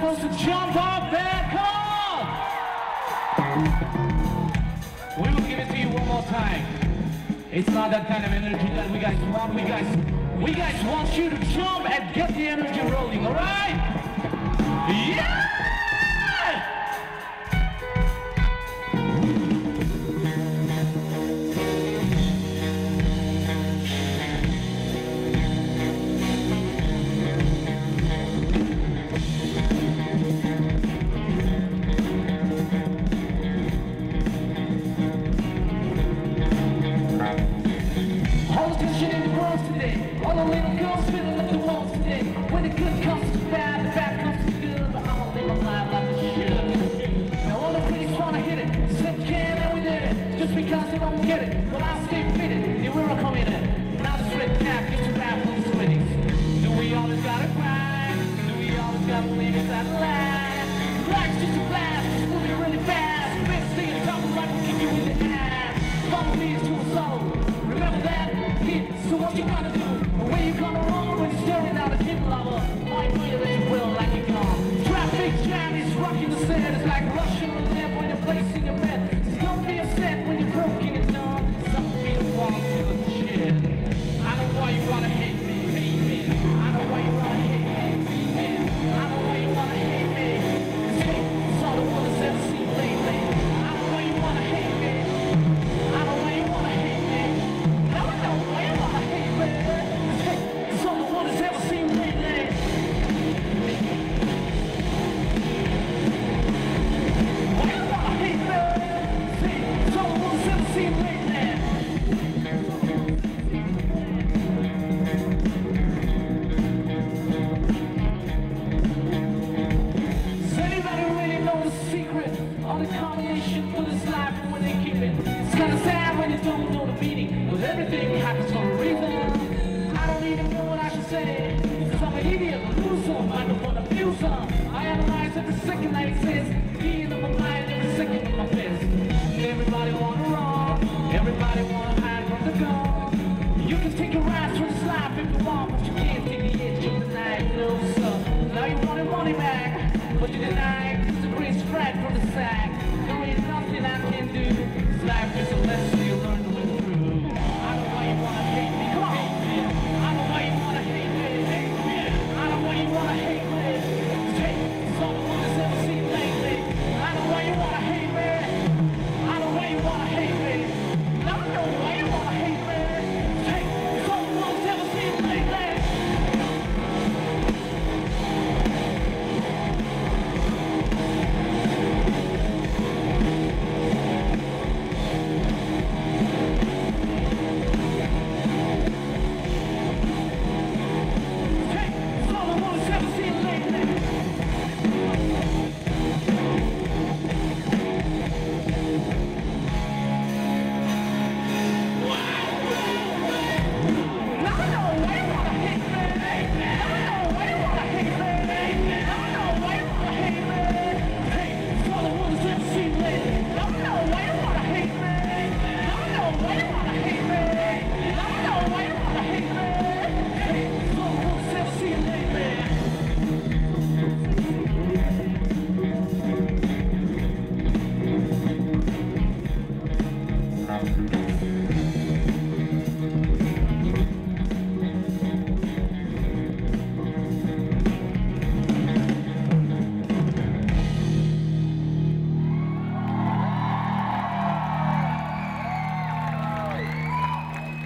supposed to jump off that car! We will give it to you one more time. It's not that kind of energy that we guys want. We guys want you to jump and get the energy rolling, alright? Yeah!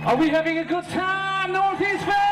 Are we having a good time, Northeast Bay?